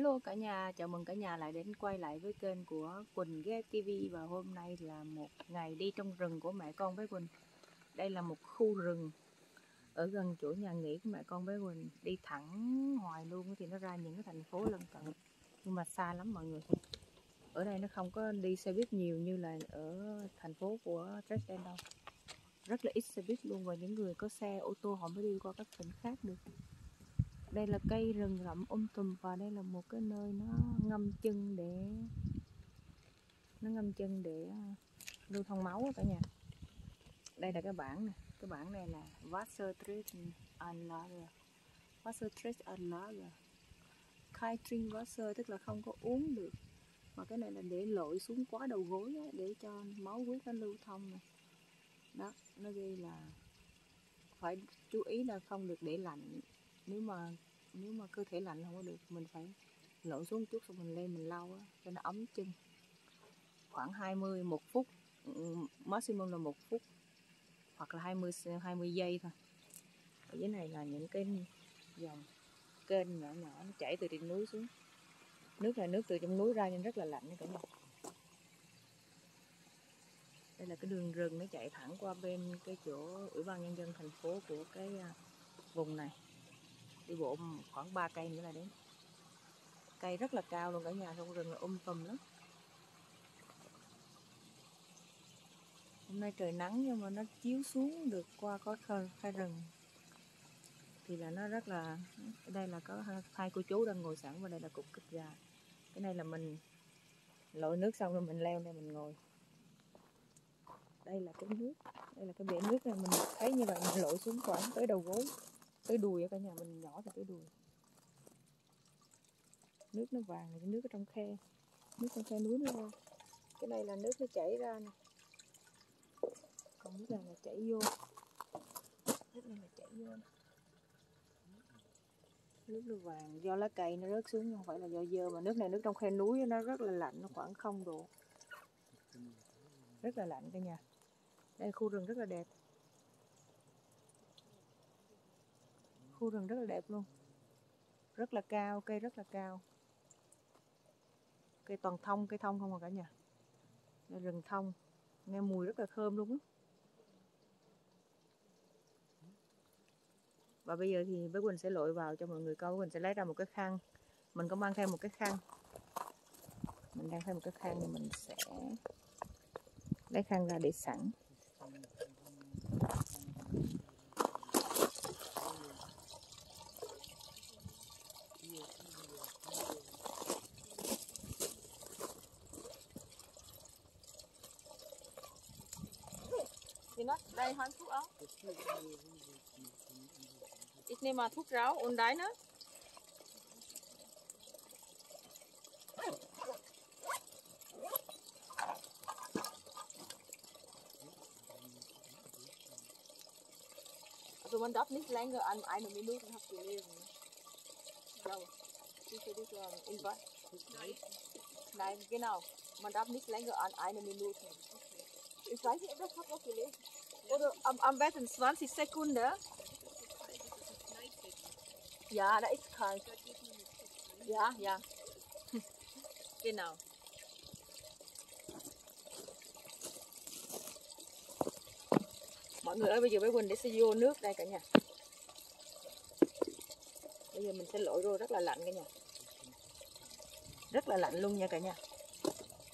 Hello cả nhà, chào mừng cả nhà lại đến quay lại với kênh của Quỳnh Ghe TV. Và hôm nay là một ngày đi trong rừng của mẹ con bé Quỳnh. Đây là một khu rừng ở gần chỗ nhà nghỉ của mẹ con bé Quỳnh. Đi thẳng hoài luôn thì nó ra những cái thành phố lân cận, nhưng mà xa lắm mọi người. Ở đây nó không có đi xe buýt nhiều như là ở thành phố của Dresden đâu. Rất là ít xe buýt luôn, và những người có xe ô tô họ mới đi qua các tỉnh khác được. Đây là cây rừng rậm tùm, và đây là một cái nơi nó ngâm chân để lưu thông máu cả nhà. Đây là cái bảng này. Cái bảng này là Wassertreten Anlage. Wassertreten Anlage. Khai trinh Wasser tức là không có uống được. Mà cái này là để lội xuống quá đầu gối đó, để cho máu huyết nó lưu thông này. Đó, nó ghi là phải chú ý là không được để lạnh. Nếu mà cơ thể lạnh không có được, mình phải lội xuống chút xong mình lên mình lau á, cho nó ấm chân. Khoảng 21 phút, maximum là 1 phút hoặc là 20 giây thôi. Ở dưới này là những cái dòng kênh nhỏ nhỏ nó chảy từ trên núi xuống. Nước là nước từ trong núi ra nên rất là lạnh cả nhà. Đây là cái đường rừng nó chạy thẳng qua bên cái chỗ Ủy ban Nhân dân thành phố của cái vùng này. Đi bộ khoảng 3 cây nữa là đến. Cây rất là cao luôn cả nhà, trong rừng là tùm lắm. Hôm nay trời nắng nhưng mà nó chiếu xuống được qua có khai rừng thì là nó rất là. Ở đây là có hai cô chú đang ngồi sẵn, và đây là cục cất gà. Cái này là mình lội nước xong rồi mình leo đây mình ngồi. Đây là cái nước, đây là cái bể nước này, mình thấy như vậy mình lội xuống khoảng tới đầu gối, tới đùi. Ở cả nhà mình nhỏ thì tới đùi. Nước nó vàng này, nước ở trong khe, nước trong khe núi nó ra. Cái này là nước nó chảy ra nè, còn nước này là chảy vô, nước này là chảy vô nè. Nước nó vàng do lá cây nó rớt xuống, không phải là do dơ. Mà nước này nước trong khe núi nó rất là lạnh, nó khoảng 0 độ, rất là lạnh cả nhà. Đây khu rừng rất là đẹp, khu rừng rất là đẹp luôn, rất là cao, cây rất là cao, cây toàn thông, cây thông không à cả nhà. Đây, rừng thông, nghe mùi rất là thơm luôn á. Và bây giờ thì bé Quỳnh sẽ lội vào cho mọi người coi. Quỳnh sẽ lấy ra một cái khăn, mình có mang theo một cái khăn, mình đang theo một cái khăn thì mình sẽ lấy khăn ra để sẵn. Đây hoan thuốc áo. Ít nên mà thuốc ráo ôn đái nữa. Rồi mình đắp nít lén rồi ăn ai nó mới nuốt học gì liền. Đâu? Chứ cái đứa con in vậy. Này cái nào? Mình đắp nít lén rồi ăn ai nó mới nuốt. Ich weiß nicht, ob das hat noch gelesen. Oder am besten 20 Sekunden. Ja, da ist kalt. Ja, ja. Genau. Mọi người ơi, bây giờ bé Quỳnh sẽ vô nước đây cả nhà. Bây giờ mình sẽ lội vô, rất là lạnh cả nhà. Rất là lạnh luôn nha cả nhà.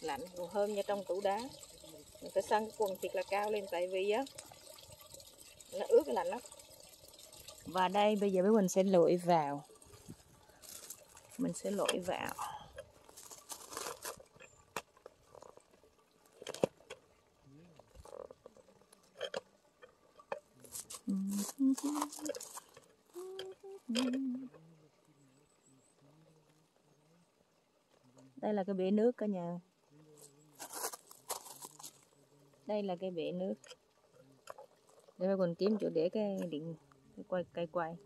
Lạnh còn hơn nha trong tủ đá. Mình phải săn cái quần thiệt là cao lên, tại vì á nó ướt, lạnh lắm. Và đây bây giờ bé Quỳnh sẽ lội vào. Mình sẽ lội vào. Đây là cái bể nước cả nhà. Đây là cái bể nước. Để mình còn kiếm chỗ để cái điện quay. Wow.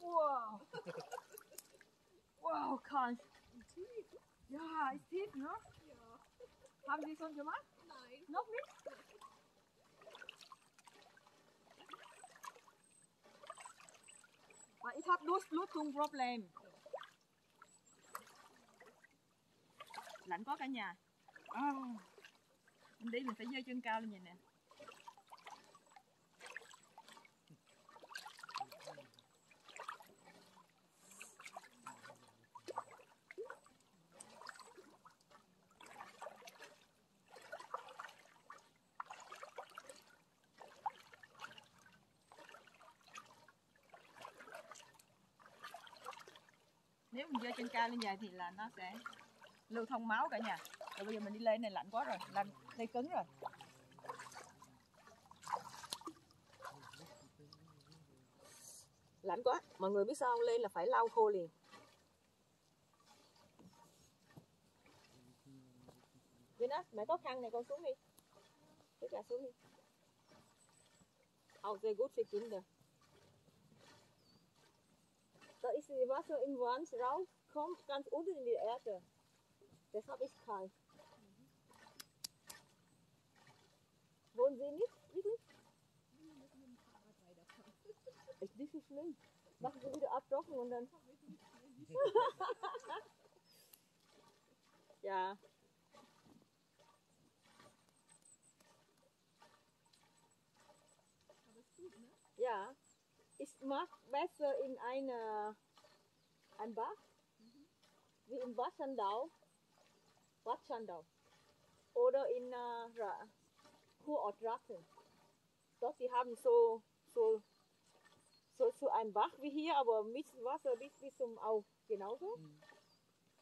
Wow. Wow, kalt. Ja, ist tief, ne? Ja. Haben Sie schon gemacht? Nein. Noch nicht? Weil ich habe Luftblutung-Problem. Lạnh quá cả nhà. Mình đi mình phải giơ chân cao lên vậy nè. Nếu mình giơ chân cao lên dài thì là nó sẽ lưu thông máu cả nhà. Rồi bây giờ mình đi lên này lạnh quá rồi, lạnh tay cứng rồi. Lạnh quá, mọi người biết sao không? Lên là phải lau khô liền. Vina, mẹ có khăn này con xuống đi. Tất cả xuống đi. Auch sehr gut für Kinder. Da ist die Wasser im Wand rauf, kommt ganz unten in die Erde. Deshalb ist es kalt. Wollen Sie nicht? Wirklich? Ist nicht so schlimm. Machen Sie wieder abtrocken und dann. Ja. Aber ist gut, ne? Ja. Ich mag besser in einem Bach, wie im Wasserndau. Wattschandau oder in Kurort Ratten. Dort die haben so ein Bach wie hier, aber mit Wasser bis zum Auf genauso. Mhm.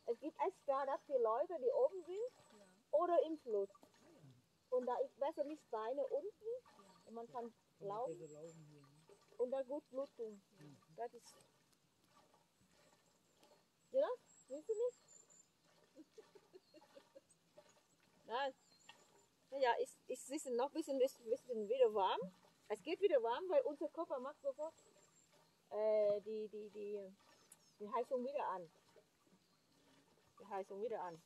Es gibt extra dafür Leute, die oben sind ja. Oder im Fluss. Mhm. Und da ist besser mit Beine unten, ja. Und man kann laufen und da gut Blutung. Mhm. Das ist. Ja, willst du nicht? Nein. Naja, ich sitze noch ein bisschen wieder warm. Es geht wieder warm, weil unser Körper macht sofort die Heizung wieder an. Die Heizung wieder an.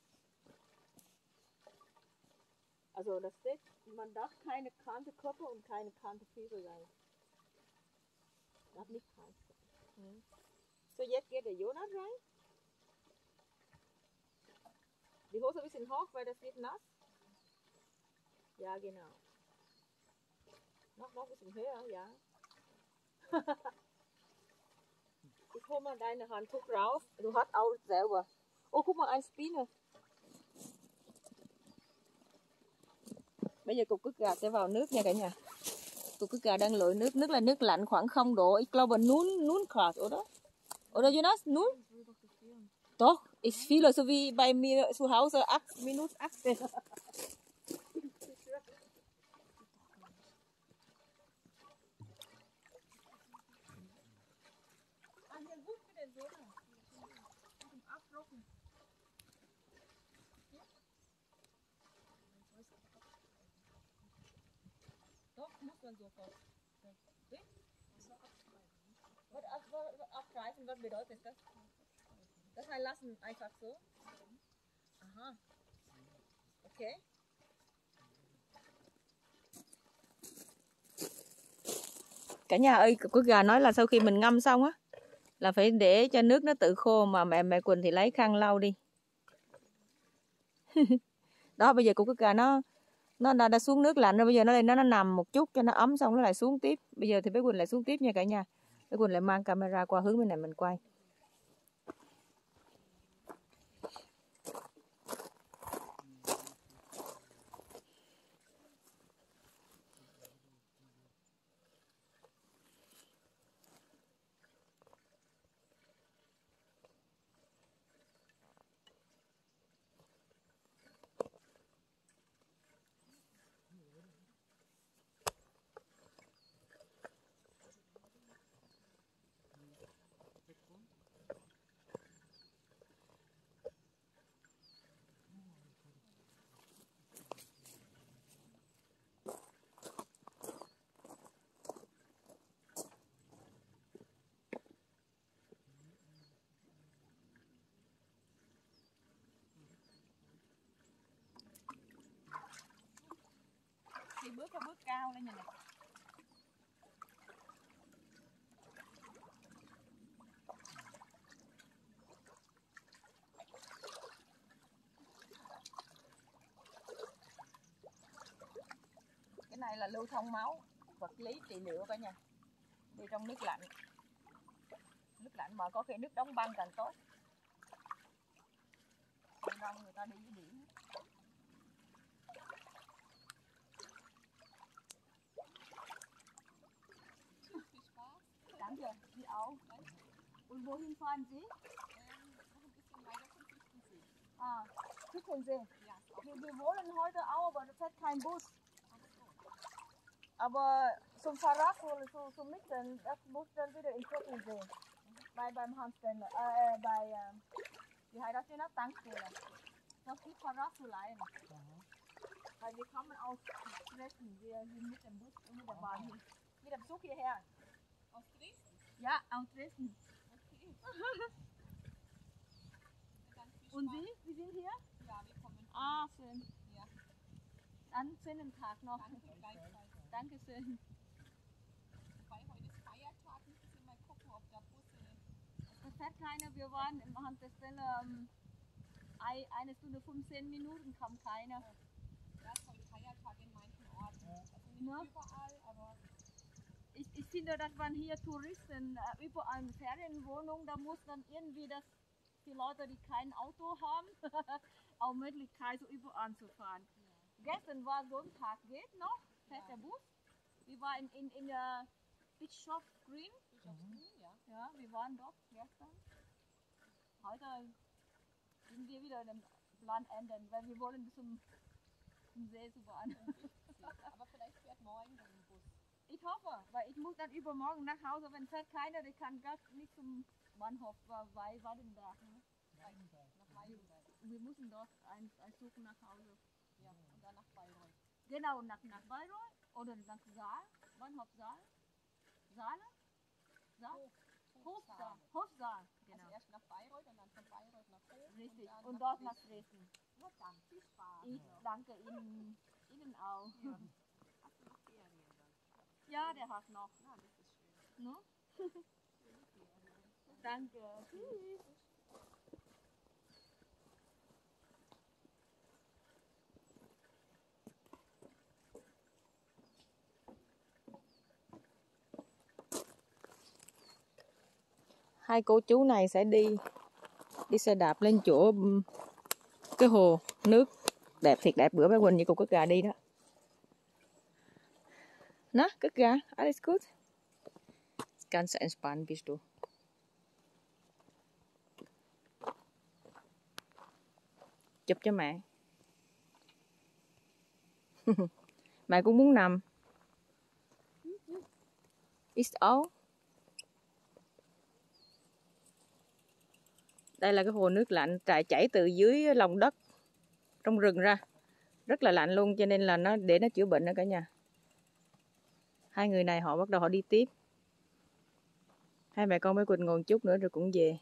Also das steht, man darf keine kranke Körper und keine kranke Füße sein. Darf nicht krank sein. Mhm. So, jetzt geht der Jonas rein. Die Hose ein bisschen hoch, weil das wird nass. Ja, genau. Noch ein bisschen höher, ja. Ich hole mal deine Handtuch rauf. Du hast auch selber. Oh, guck mal, eine Spinne. Bây giờ cục cức gà sẽ vào nước nha cả nhà. Cục cức gà đang lội nước. Nước là nước lạnh khoảng 0 độ. Ich glaube, nun kalt, oder? Oder Jonas, nun? Doch, ist viel, so wie bei mir zu Hause 8 minus 8. Doch, muss man sofort. Was abgreifen, was bedeutet das? Das heißt, lassen einfach so. Aha. Okay. Cả nhà ơi, cục gà nói là sau khi mình ngâm xong á là phải để cho nước nó tự khô, mà mẹ Quỳnh thì lấy khăn lau đi. Đó, bây giờ cục gà nó đã xuống nước lạnh rồi, bây giờ nó lên nó nằm một chút cho nó ấm xong nó lại xuống tiếp. Bây giờ thì bé Quỳnh lại xuống tiếp nha cả nhà. Bé Quỳnh lại mang camera qua hướng bên này mình quay. nước nó bước cao lên nhìn này. Cái này là lưu thông máu, vật lý trị liệu cả nhà. Đi trong nước lạnh. Nước lạnh mà có khi nước đóng băng càng tốt. Đông người ta đi với biển. Danke, Sie auch. Und wohin fahren Sie? Noch ein bisschen weiter zum Tuchensee. Ah, Tuchensee. Ja. Wir wollen heute auch, aber da fährt kein Bus. Aber zum Fahrrad oder so, zum Mitteln, das muss dann wieder in Tuchensee. Weil beim Handstand, wie heißt das denn auf Tankstelle? Das gibt Fahrrad zu leihen. Weil wir kommen aus Dresden, wir sind mit dem Bus und mit der Bahn hin. Mit dem Zug hierher. Aus Dresden? Ja, aus Dresden. Okay. Und Sie? Sie sind hier? Ja, wir kommen. Ah, schön. Ja. Dann schönen Tag noch. Danke, gleichfalls. Dankeschön. Weil heute ist Feiertag, müssen Sie mal gucken, ob da Busse... Das fährt keiner. Wir waren im Handestelle 1 Stunde 15 Minuten, kam keiner. Ja, ist heute Feiertag in manchen Orten. Also nicht überall, aber... Ich finde, dass man hier Touristen überall in Ferienwohnungen, da muss dann irgendwie, dass die Leute, die kein Auto haben, auch Möglichkeit, so überall zu fahren. Ja. Gestern war Sonntag, geht noch, fährt der Bus. Wir waren in der Bischofsgrün. Bischofsgrün, ja. Ja, wir waren dort gestern. Heute sind wir wieder im Plan ändern, weil wir wollen zum See zu fahren. Aber vielleicht fährt morgen dann ein Bus. Ich hoffe, weil ich muss dann übermorgen nach Hause, wenn fährt keiner, der kann gar nicht zum Bahnhof, weil Waldenberg. Nach Waldenberg. Wir müssen dort einen Zug nach Hause. Ja, und dann nach Bayreuth. Genau, nach Bayreuth oder nach Saal, Bahnhof Saal. Saale? Saal? Hofsaal. Hofsaal, genau. Also erst nach Bayreuth und dann von Bayreuth nach Hof. Richtig, und dort nach Dresden. Na dann, viel Spaß. Ich danke Ihnen auch. Ja. Hast du noch Ferien? Ja, der hat noch. Ja, das ist schön. No? Danke. Tschüss. Hai cô chú này sẽ đi xe đạp lên chỗ cái hồ nước đẹp thiệt đẹp, bữa bé Quỳnh với cô Cất Gà đi đó. Na, Cất Gà, alles gut? Ganz entspannt bist du. Chụp cho mẹ. Mẹ cũng muốn nằm. Ist auch. Đây là cái hồ nước lạnh chảy từ dưới lòng đất trong rừng ra. Rất là lạnh luôn, cho nên là nó để nó chữa bệnh đó cả nhà. Hai người này họ bắt đầu họ đi tiếp. Hai mẹ con mới Quỳnh ngồi chút nữa rồi cũng về.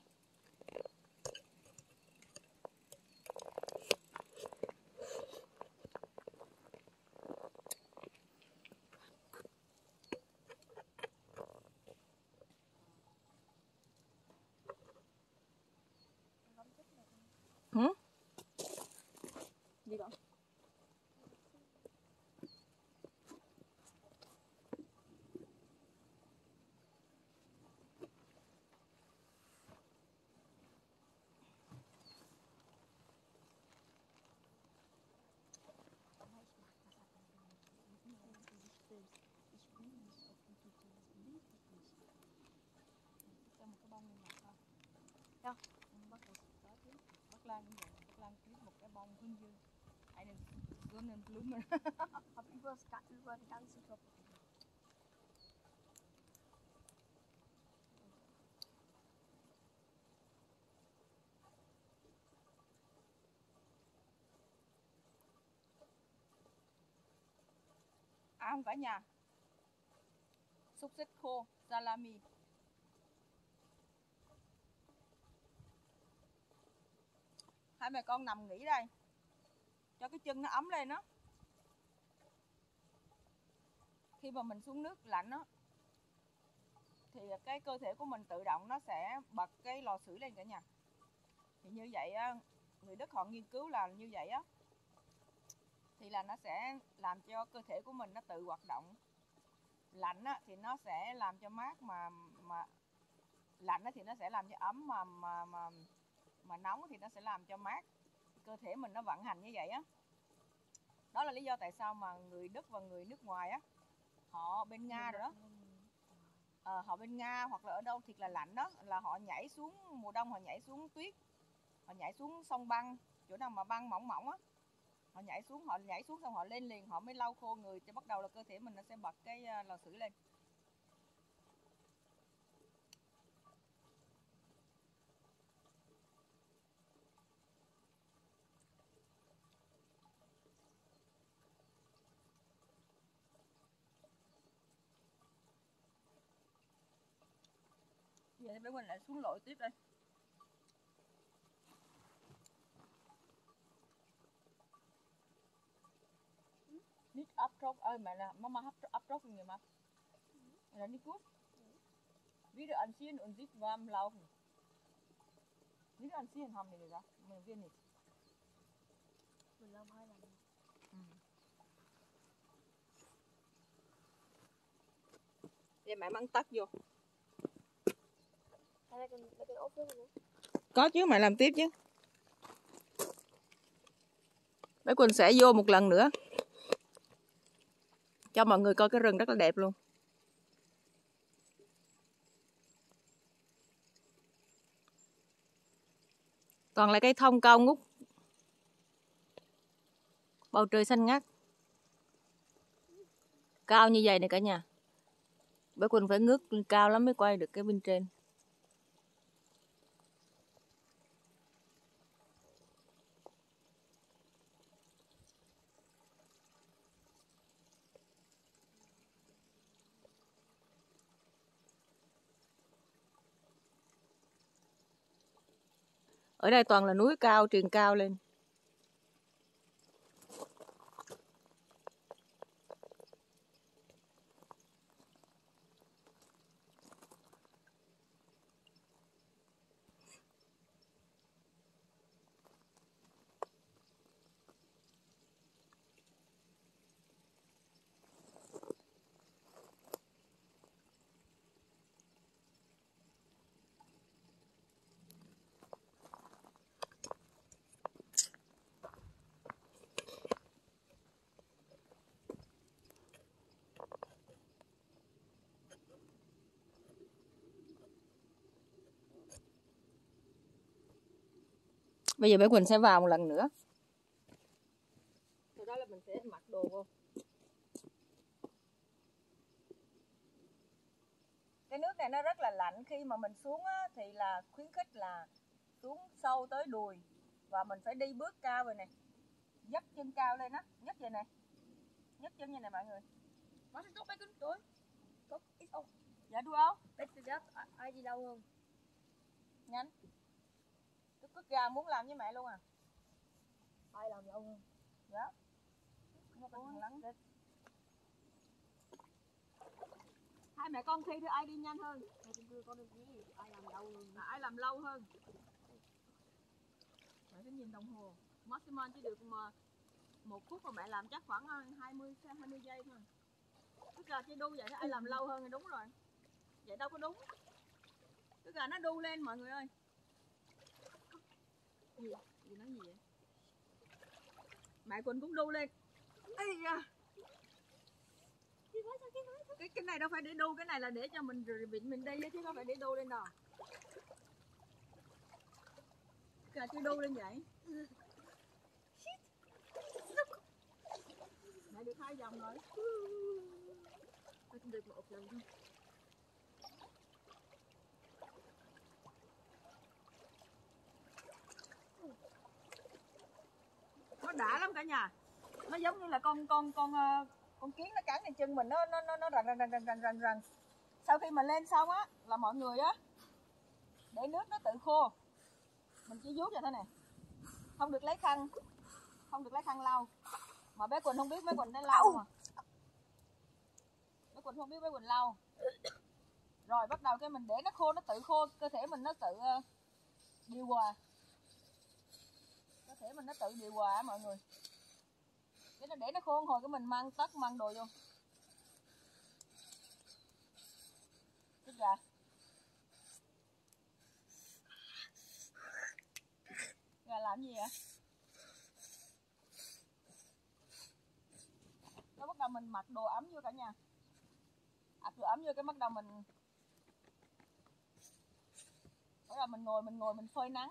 Hả? Đi đâu? Einen Blumen. Hab über den ganzen Kopf. Ăn cả nhà. Xúc xích khô, salami. Hai mẹ con nằm nghỉ đây. Cho cái chân nó ấm lên đó. khi mà mình xuống nước lạnh đó, thì cái cơ thể của mình tự động nó sẽ bật cái lò sưởi lên cả nhà. Thì như vậy người Đức họ nghiên cứu là như vậy á, thì là nó sẽ làm cho cơ thể của mình nó tự hoạt động. Lạnh á thì nó sẽ làm cho mát, mà lạnh á thì nó sẽ làm cho ấm, mà nóng thì nó sẽ làm cho mát. Cơ thể mình nó vận hành như vậy á. Đó là lý do tại sao mà người Đức và người nước ngoài á, họ bên Nga rồi đó, họ bên Nga hoặc là ở đâu thiệt là lạnh đó, là họ nhảy xuống, mùa đông họ nhảy xuống tuyết, họ nhảy xuống sông băng, chỗ nào mà băng mỏng mỏng á, họ nhảy xuống, xong họ lên liền, họ mới lau khô người cho bắt đầu là cơ thể mình nó sẽ bật cái lò sưởi lên. Vậy thì mình lại xuống lội tiếp đây. Nít áp tróc ơi mẹ nè, mama áp tróc nhiều mà. Là nít cút. Wieder anziehen und sich warm laufen. Wieder anziehen haben wir gesagt, wir nicht. Wir laufen heute lang. Vậy mẹ mang tắt vô. Có chứ, mày làm tiếp chứ. Bé Quỳnh sẽ vô một lần nữa cho mọi người coi cái rừng rất là đẹp luôn. Toàn là cây thông cao ngút, bầu trời xanh ngắt, cao như vậy này cả nhà. Bé Quỳnh phải ngước cao lắm mới quay được cái bên trên. Ở đây toàn là núi cao, triền cao lên. Bây giờ bé Quỳnh sẽ vào một lần nữa. Sau đó là mình sẽ mặc đồ vô. Cái nước này nó rất là lạnh, khi mà mình xuống á, thì là khuyến khích là xuống sâu tới đùi. Và mình phải đi bước cao rồi nè, dắt chân cao lên á, nhấc vậy nè, nhấc chân như này mọi người. Má sẽ tốt bé Quỳnh tối. Tốt ít không? Dạ đúng không? Bé sẽ dắt, ai đi lâu hơn? Nhanh. Cứ gà muốn làm với mẹ luôn à? Ai làm lâu hơn? Dạ. Hai mẹ con thi thì ai đi nhanh hơn? Ai làm lâu hơn? Là ai làm lâu hơn? Mẹ phải nhìn đồng hồ. Maximum chỉ được mà 1 phút mà mẹ làm chắc khoảng 20 giây thôi. Cứ gà chỉ đu vậy, ai làm lâu hơn thì đúng rồi. Vậy đâu có đúng. Cứ gà nó đu lên mọi người ơi. Gì nói gì vậy? Mẹ Quỳnh cũng đu lên. Ây da. Cái này đâu phải để đu, cái này là để cho mình đi chứ không phải để đu lên đâu. Cả chưa đu lên vậy. Mẹ được 2 vòng rồi. Mẹ được 1 lần thôi. Đã lắm cả nhà, nó giống như là con kiến nó cắn lên chân mình, nó rần. Sau khi mà lên xong á là mọi người á để nước nó tự khô, mình chỉ vuốt vậy thôi nè, không được lấy khăn, lau. Mà bé Quỳnh không biết bé Quỳnh đã lau mà Quỳnh không biết bơi, Quỳnh lau. Rồi bắt đầu cái mình để nó khô, nó tự khô, cơ thể mình nó tự điều hòa. Cơ thể mình nó tự điều hòa mọi người. Cái nó để nó khô hồi cái mình mang tất, mang đồ vô. Tức gà. Gà làm gì vậy? Nó bắt đầu mình mặc đồ ấm vô cả nhà. Đồ ấm vô cái bắt đầu mình ngồi mình phơi nắng.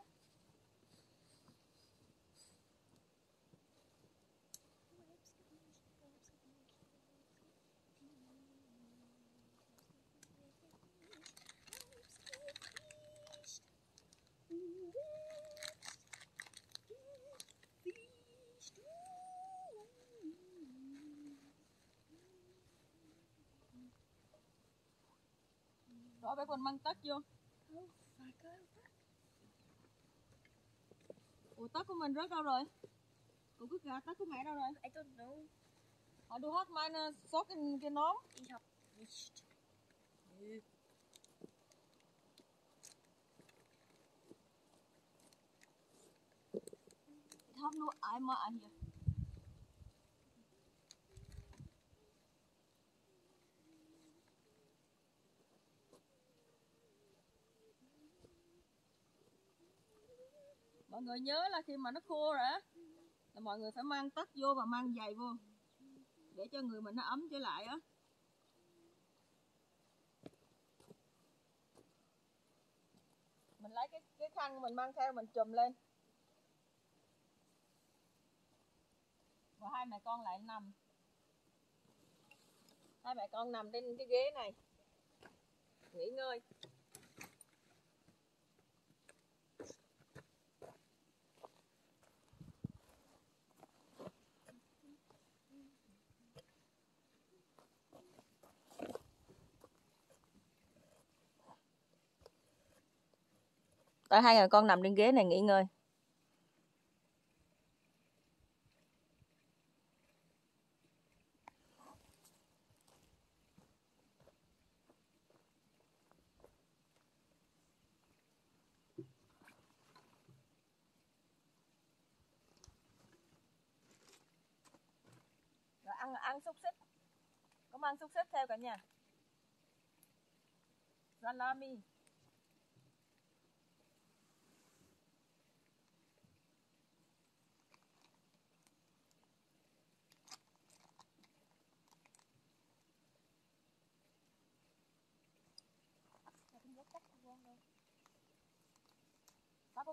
Rồi bé Quỳnh mang tất vô. Ủa tất của mình rớt đâu rồi? Cũng cứ gà tất của mẹ đâu rồi? I don't know. I do have mine sock in cái nón. Ich hab nicht. Ich hab nur einmal an hier. Mọi người nhớ là khi mà nó khô rồi á là mọi người phải mang tất vô và mang giày vô để cho người mình nó ấm trở lại á. Mình lấy cái khăn mình mang theo mình chùm lên. Và hai mẹ con lại nằm. Hai mẹ con nằm trên cái ghế này nghỉ ngơi. Tại hai người con nằm trên ghế này nghỉ ngơi. Rồi ăn xúc xích. Có mang xúc xích theo cả nhà. Salami. Có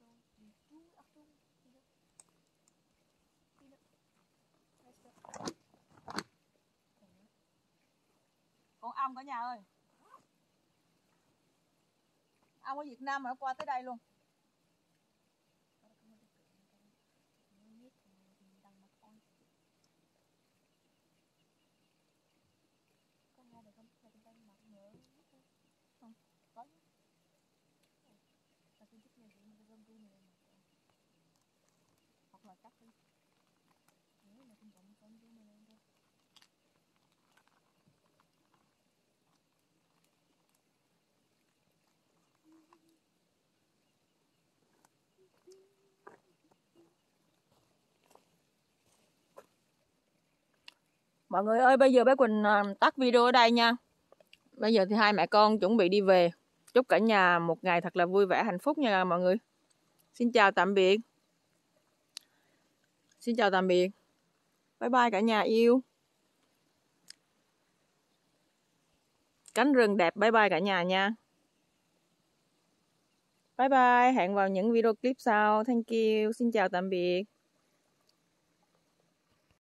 rồi? Chuối ấp chuối. Con ong cả nhà ơi. Ong ở Việt Nam mà nó qua tới đây luôn. Mọi người ơi, bây giờ bé Quỳnh tắt video ở đây nha. Bây giờ thì hai mẹ con chuẩn bị đi về. Chúc cả nhà một ngày thật là vui vẻ, hạnh phúc nha mọi người. Xin chào tạm biệt. Xin chào tạm biệt. Bye bye cả nhà yêu. Cánh rừng đẹp, bye bye cả nhà nha. Bye bye, hẹn vào những video clip sau. Thank you, xin chào tạm biệt.